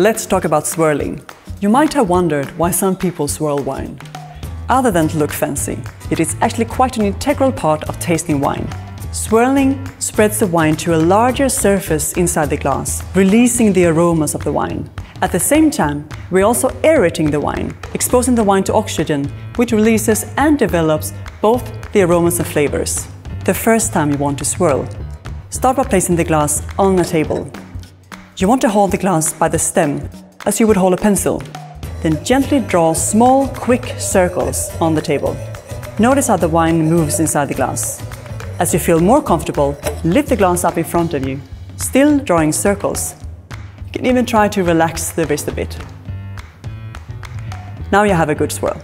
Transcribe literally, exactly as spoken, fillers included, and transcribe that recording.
let's talk about swirling. You might have wondered why some people swirl wine. Other than to look fancy, it is actually quite an integral part of tasting wine. Swirling spreads the wine to a larger surface inside the glass, releasing the aromas of the wine. At the same time, we're also aerating the wine, exposing the wine to oxygen, which releases and develops both the aromas and flavors. The first time you want to swirl, start by placing the glass on a table. You want to hold the glass by the stem, as you would hold a pencil. Then gently draw small, quick circles on the table. Notice how the wine moves inside the glass. As you feel more comfortable, lift the glass up in front of you, still drawing circles. You can even try to relax the wrist a bit. Now you have a good swirl.